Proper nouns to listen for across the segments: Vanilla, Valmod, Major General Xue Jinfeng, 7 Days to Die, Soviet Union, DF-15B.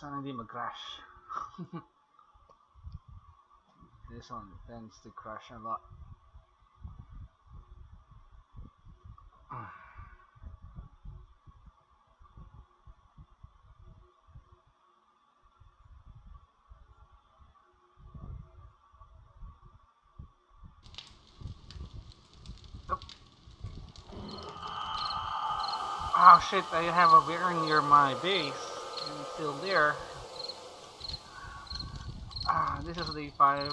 Sanity McCrash. This one tends to crash a lot. Oh shit, I have a bear near my base, and it's still there. This is day 5.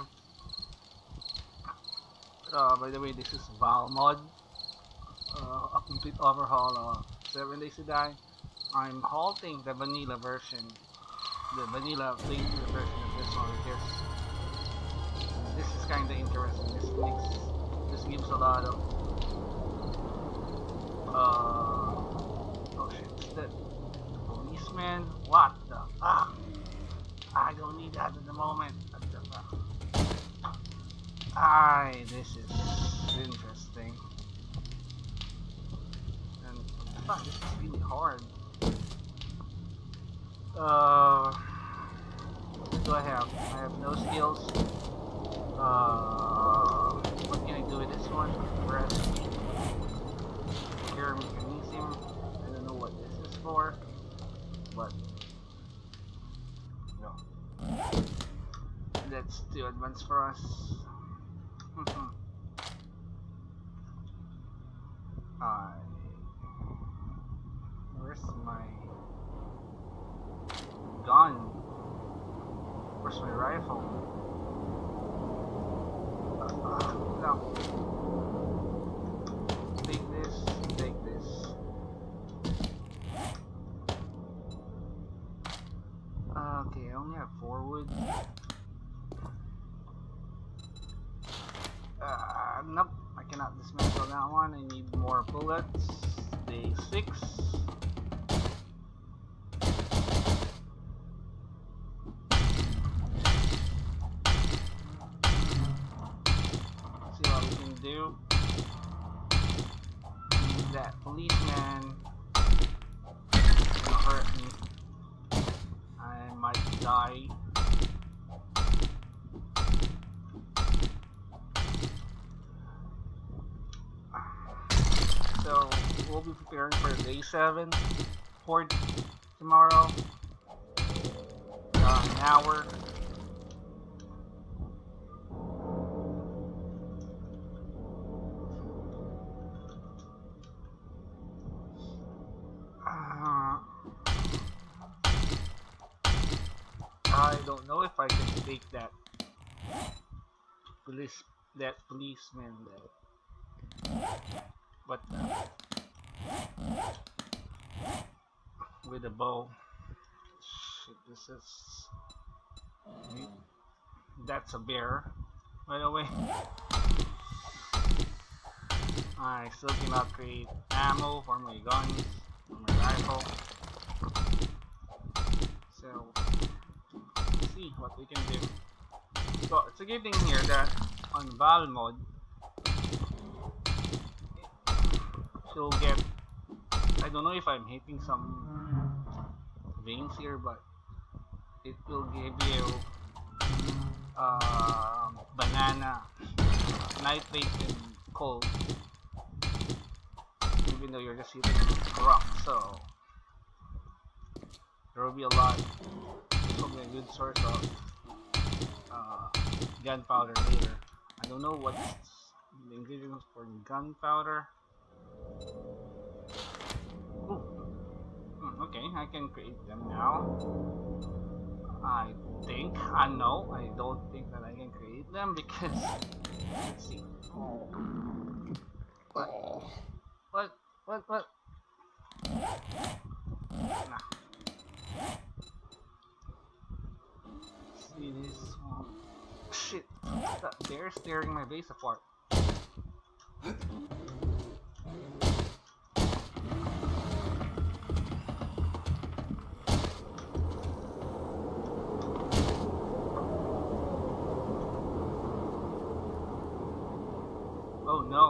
By the way, this is Valmod, a complete overhaul of 7 Days to Die. I'm halting the vanilla version, the vanilla plain version of this one, because this is kinda interesting. This gives a lot of oh shit, it's the policeman. What the fuck? I don't need that at the moment. What the fuck? Aye, this is interesting. And fuck, this is really hard. What do I have? I have no skills. What can I do with this one? Rest. Cure mechanism. I don't know what this is for, but no. That's too advanced for us. Where's my gun? Where's my rifle? No. Take this. Take this. Okay, I only have 4 wood. Nope, I cannot dismantle that one. I need more bullets. Day 6. Let's see what we can do. That policeman will hurt me. I might die. So we'll be preparing for day 7 for tomorrow. An hour. I don't know if I can take that policeman there. But with a bow, shit, this is that's a bear, by the way. I still cannot create ammo for my guns, for my rifle. So let's see what we can do. So it's a good thing here that on Valmod, you'll get, I don't know if I'm hitting some veins here, but it will give you banana, nitrate, and coal, even though you're just hitting rock, so there will be a lot. This will be a good source of gunpowder later. I don't know what's the ingredients for gunpowder. Okay, I can create them now. I think, I know, I don't think that I can create them because, let's see. What? Nah. Let's see this one. Shit, they're tearing my base apart. Oh no.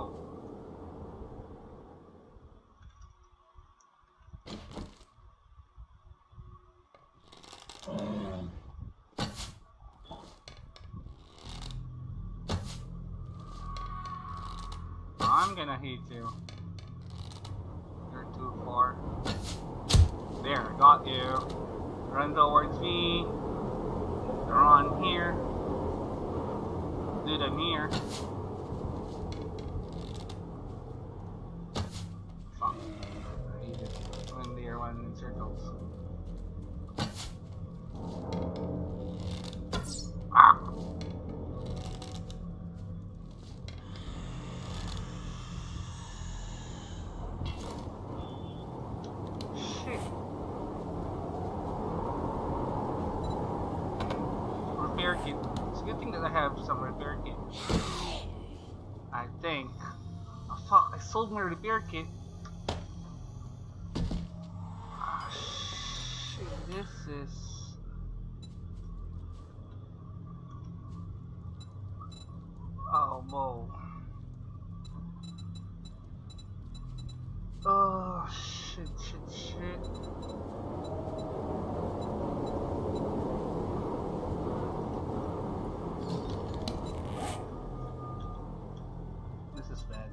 I'm gonna hit you. You're too far. There, got you. Run towards me. They're on here. Do the near. Fuck. I need to run there, run in circles. Sold my repair kit. Oh, shit, this is. Oh, whoa. Oh, shit, shit, shit. This is bad.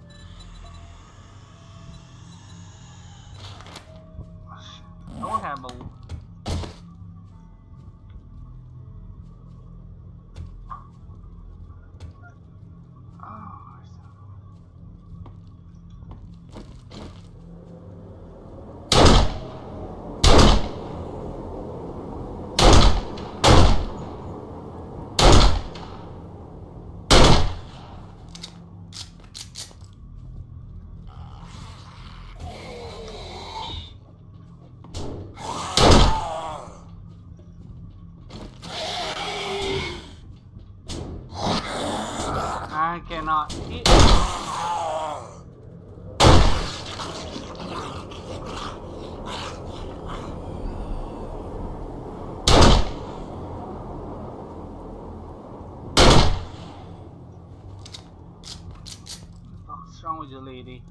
Not hit. What's wrong with you, lady?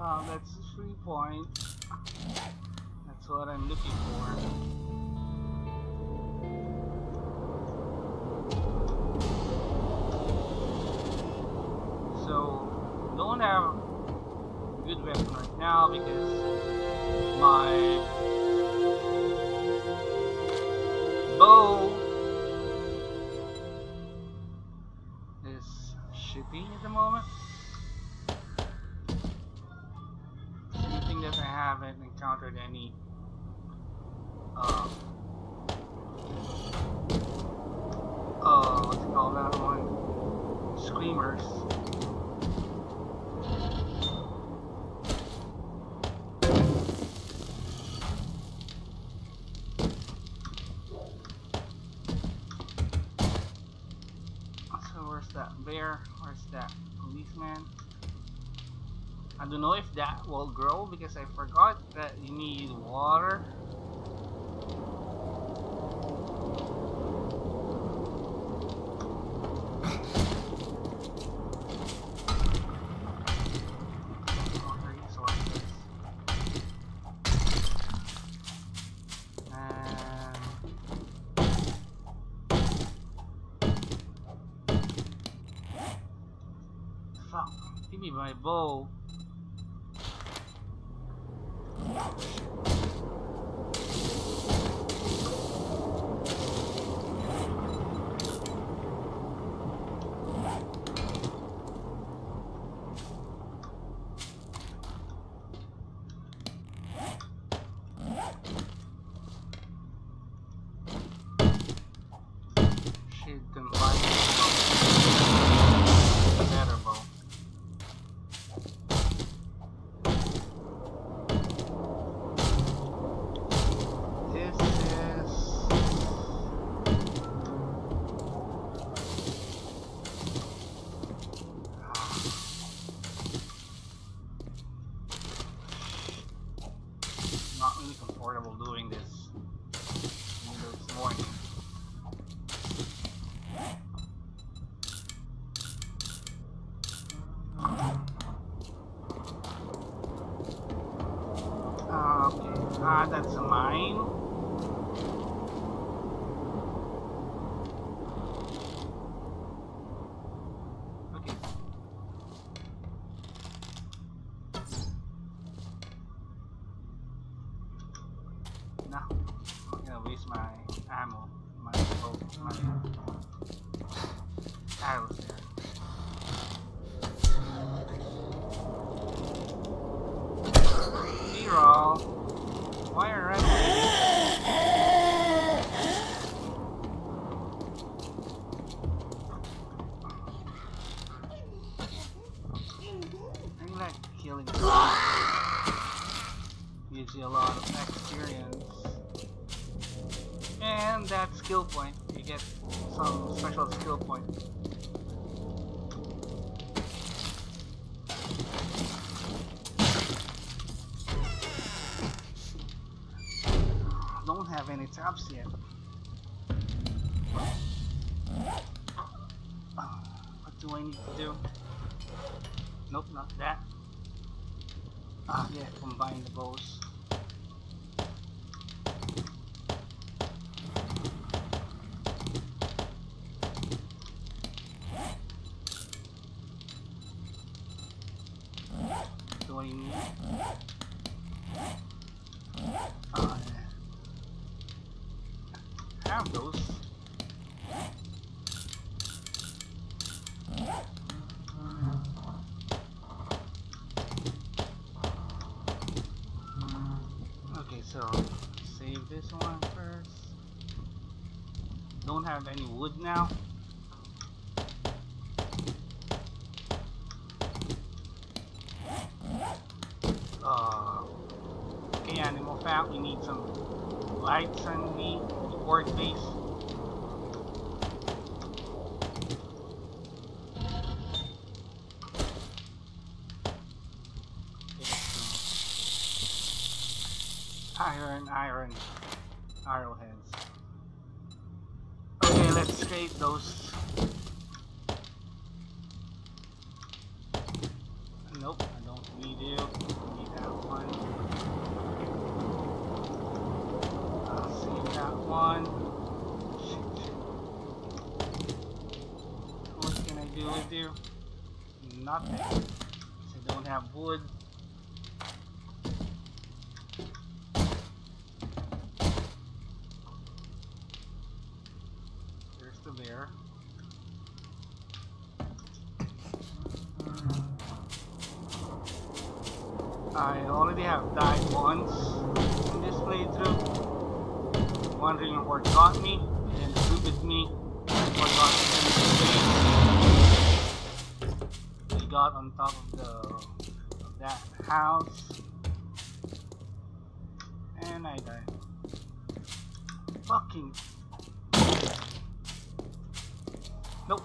Oh, that's 3 points. What I'm looking for. So don't have a good weapon right now because my bow is shitty at the moment. Good thing that I haven't encountered any what's it called, that one? Screamers. So where's that bear? Where's that policeman? I don't know if that will grow because I forgot that you need water. Give me my bow. That's a mine. No, I'm gonna waste my ammo, my boat, my arrows there. B-roll. Why are I? I'm not killing people. Gives you a lot of experience. And that skill point, you get some special skill point. Don't have any traps yet. What do I need to do? Nope, not that. Ah, yeah, combine the bows. Have those. Okay, so save this one first. Don't have any wood now. Okay, animal fat. We need some lights on me. Board base. Iron arrowheads. Okay, let's create those. Nope, I don't need you. I need that one. One. What can I do with you? Nothing. I don't have wood. There's the bear. I already have died once in this playthrough. Wondering where it got me, and stupid me, and what got me. We got on top of that house, and I died. Fucking. Nope.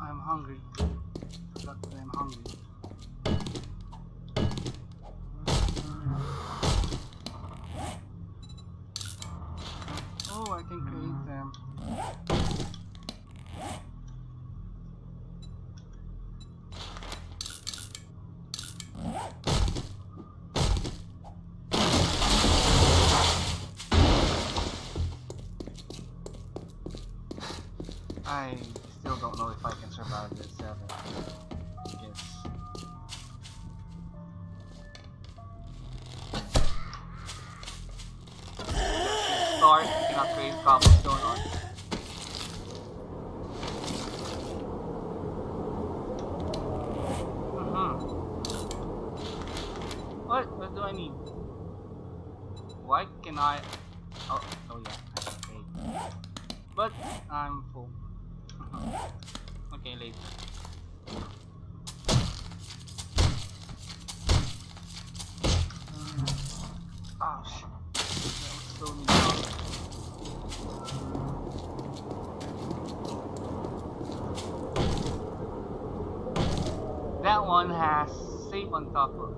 I'm hungry. I forgot that I'm hungry. Oh, I can create them. I still don't know if I can survive this ever. I guess. Start, cannot create problems going on. What? What do I need? Why can I? Oh yeah, I can create. But I'm full. Okay, later. Oh shit. That was so mean. That one has safe on top of it.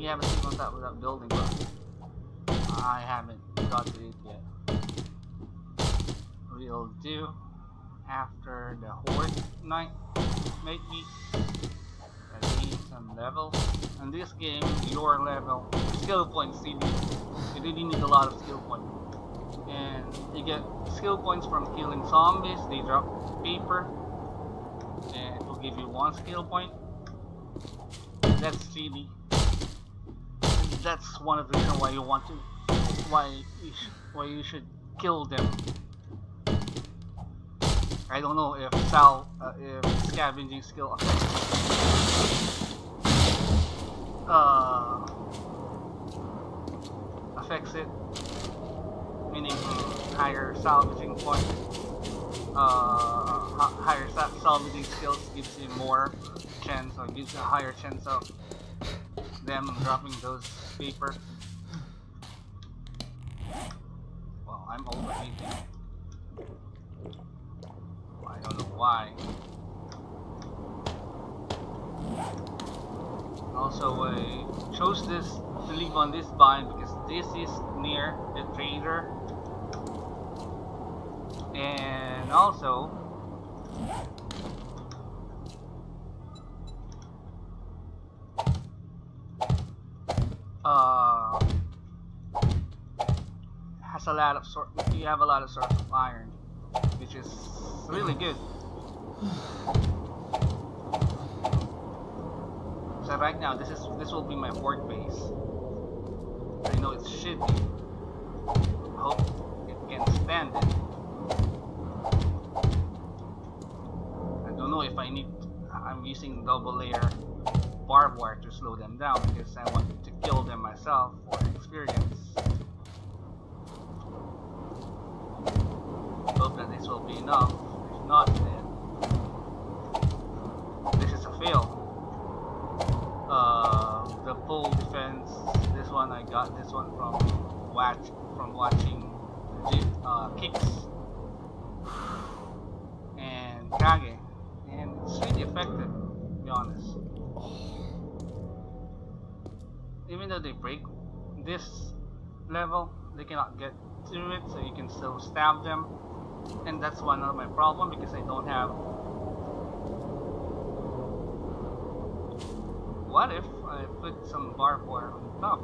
You have a safe on top of that building, but I haven't got to it yet. We'll do after the horde night, maybe. I need some and levels. In this game, your level, skill points, CD. You really need a lot of skill points. And you get skill points from killing zombies. They drop paper, and it will give you one skill point. That's CD. And that's one of the reasons why you want to, why you should kill them. I don't know if scavenging skill affects it, meaning higher salvaging point, higher salvaging skills gives you more chance, or gives you a higher chance of them dropping those paper. Well, I'm overthinking. I don't know why. Also, I chose this to live on this biome because this is near the trader, and also has a lot of you have a lot of sorts of iron, which is really good. So right now this will be my work base. I know it should be. I hope it can stand it. I don't know if I need. I'm using double layer barbed wire to slow them down because I want to kill them myself for experience. Hope that this will be enough. If not, then this is a fail. The full defense. This one I got. This one from watching kicks and kage, and it's really effective. To be honest, even though they break this level, they cannot get to it, so you can still stab them. And that's one of my problem because I don't have. What if I put some barbed wire on top?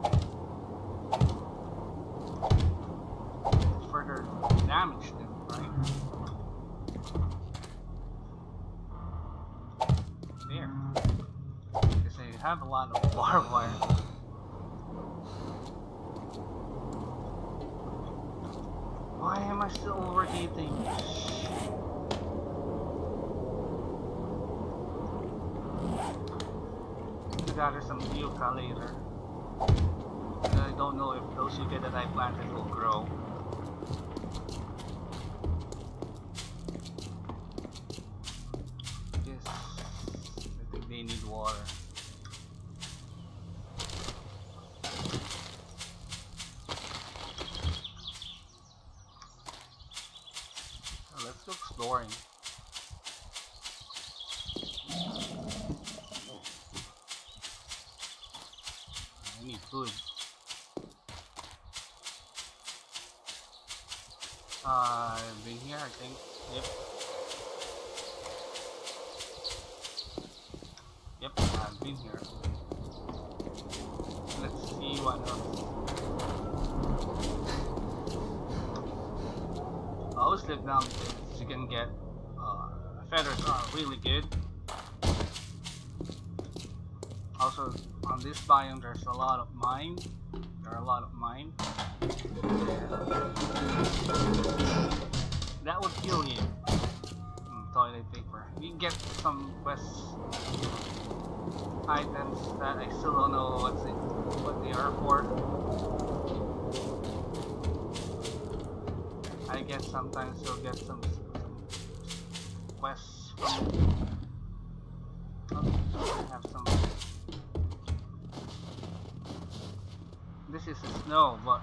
To further damage them, right? There. Because I have a lot of barbed wire. Why am I still overheating? I gather some yucca later. And I don't know if those yucca that I planted will grow. Yes, I think they need water. Exploring. I need food. I've been here, I think. Yep, I've been here. Let's see what else. I always live down there. You can get feathers are really good. Also on this biome there's a lot of mines. There are a lot of mines. That would kill you. Toilet paper. You can get some quest items that I still don't know what they are for. I guess sometimes you'll get some quests from me. I have some. This is snow, but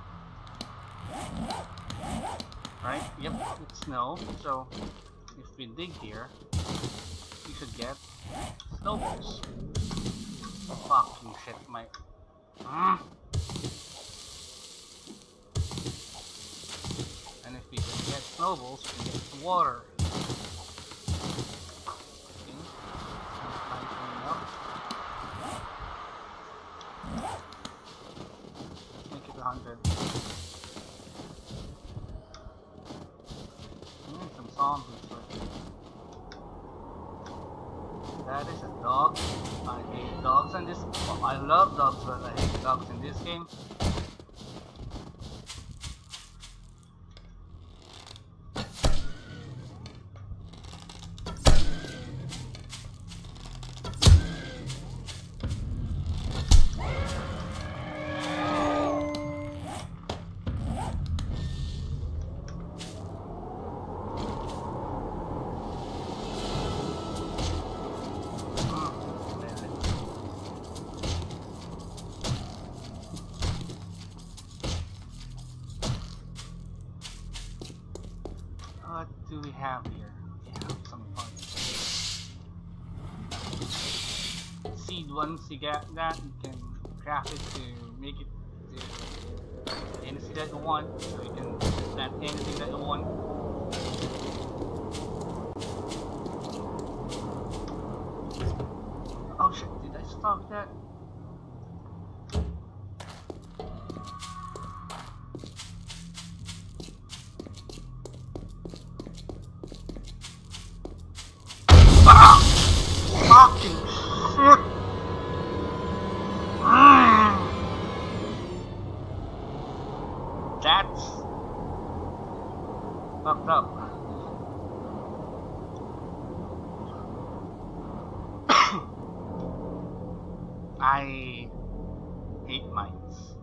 right? Yep, it's snow. So if we dig here, we should get snowballs. Fucking shit, my. And if we can get snowballs, we can get water. Okay. antes. We need some zombies first. That is a dog. I hate dogs in this. Oh, I love dogs, but I hate dogs in this game. Once you get that, you can craft it to make it to anything that you want, so you can plant anything that you want. Oh shit, did I stop that? I hate mines.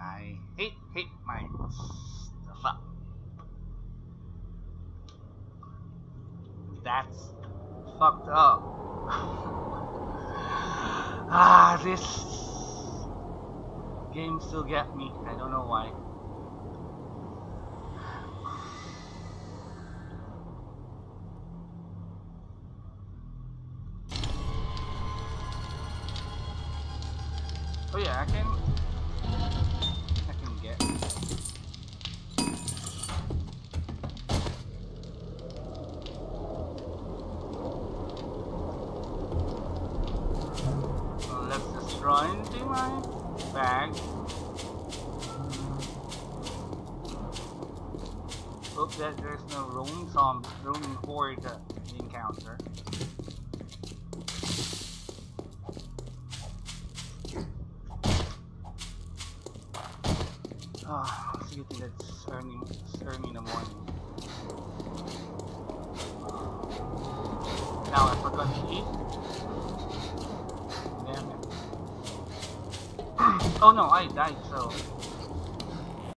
I hate mines. The fuck. That's fucked up. This game still got me. I don't know why. I can get so let's destroy into my bag. Hope that there's no roaming horde encounter. It's a good thing that's early in the morning. Now I forgot to eat. Damn it. Oh no, I died, so...